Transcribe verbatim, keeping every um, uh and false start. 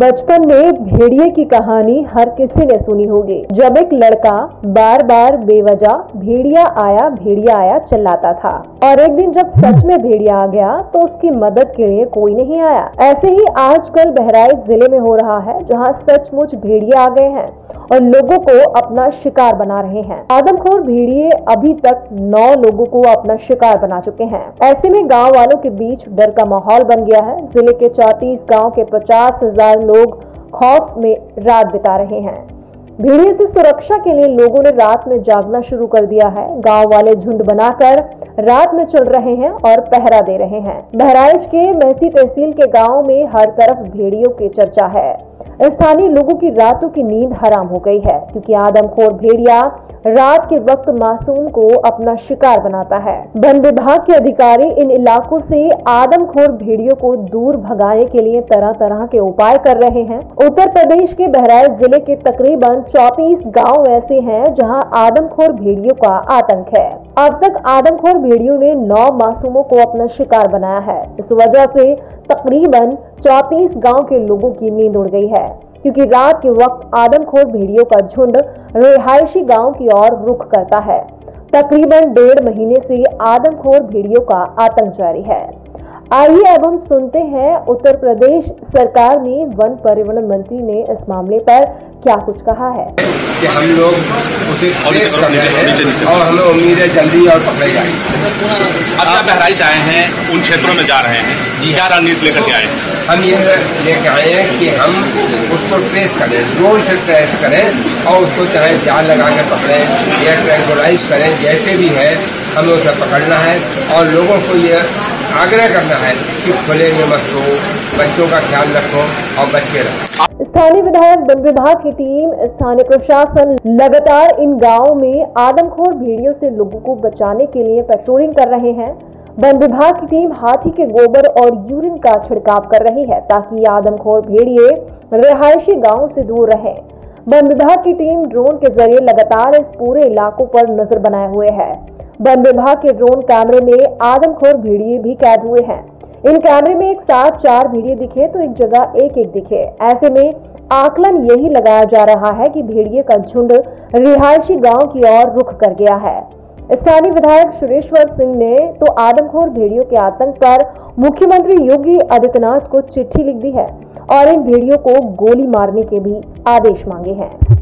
बचपन में भेड़िए की कहानी हर किसी ने सुनी होगी, जब एक लड़का बार बार बेवजह भेड़िया आया भेड़िया आया चिल्लाता था और एक दिन जब सच में भेड़िया आ गया तो उसकी मदद के लिए कोई नहीं आया। ऐसे ही आजकल बहराइच जिले में हो रहा है, जहां सचमुच भेड़िया आ गए हैं और लोगों को अपना शिकार बना रहे हैं। आदमखोर भेड़िए अभी तक नौ लोगों को अपना शिकार बना चुके हैं। ऐसे में गाँव वालों के बीच डर का माहौल बन गया है। जिले के चौतीस गाँव के पचास हजार लोग खौफ में रात बिता रहे हैं। भेड़िए से सुरक्षा के लिए लोगों ने रात में जागना शुरू कर दिया है। गांव वाले झुंड बनाकर रात में चल रहे हैं और पहरा दे रहे हैं। बहराइच के महसी तहसील के गांव में हर तरफ भेड़ियों की चर्चा है। स्थानीय लोगों की रातों की नींद हराम हो गई है, क्योंकि आदमखोर भेड़िया रात के वक्त मासूम को अपना शिकार बनाता है। वन विभाग के अधिकारी इन इलाकों से आदमखोर भेड़ियों को दूर भगाने के लिए तरह तरह के उपाय कर रहे हैं। उत्तर प्रदेश के बहराइच जिले के तकरीबन चौंतीस गांव ऐसे हैं जहां आदमखोर भेड़ियों का आतंक है। अब तक आदमखोर भेड़ियों ने नौ मासूमों को अपना शिकार बनाया है। इस वजह से तकरीबन चौंतीस गाँव के लोगों की नींद उड़ गई है, क्योंकि रात के वक्त आदमखोर भेड़ियों का झुंड रिहायशी गांव की ओर रुख करता है। तकरीबन डेढ़ महीने से आदमखोर भेड़ियों का आतंक जारी है। आइए अब हम सुनते हैं उत्तर प्रदेश सरकार में वन परिवहन मंत्री ने इस मामले पर क्या कुछ कहा है। कि हम लोग उसे और हमें उम्मीद है जल्दी और पकड़े जाएंगे। आप बहराइच आए हैं, उन क्षेत्रों में जा रहे हैं, क्या रणनीति लेकर के आए हैं? हम ये लेकर आए हैं कि हम उसको ट्रेस करें, ड्रोन से ट्रेस करें और उसको चाहे जाल लगा कर पकड़ें या ट्रैंकुलाइज करें, जैसे भी है हमें उसे पकड़ना है। और लोगों को ये आग्रह करना है कि खुले में मत सो, बच्चों का ख्याल रखो और बच के रहो। स्थानीय विधायक, वन विभाग की टीम, स्थानीय प्रशासन लगातार इन गाँव में आदमखोर भेड़ियों से लोगों को बचाने के लिए पेट्रोलिंग कर रहे हैं। वन विभाग की टीम हाथी के गोबर और यूरिन का छिड़काव कर रही है ताकि आदमखोर भेड़िए रिहायशी गांवों से दूर रहें। वन विभाग की टीम ड्रोन के जरिए लगातार इस पूरे इलाकों पर नजर बनाए हुए है। वन विभाग के ड्रोन कैमरे में आदमखोर भेड़िए भी कैद हुए हैं। इन कैमरे में एक साथ चार भेड़िए दिखे तो एक जगह एक एक दिखे। ऐसे में आकलन यही लगाया जा रहा है कि भेड़िए का झुंड रिहायशी गाँव की ओर रुख कर गया है। स्थानीय विधायक सुरेश्वर सिंह ने तो आदमखोर भेड़ियों के आतंक पर मुख्यमंत्री योगी आदित्यनाथ को चिट्ठी लिख दी है और इन भेड़ियों को गोली मारने के भी आदेश मांगे हैं।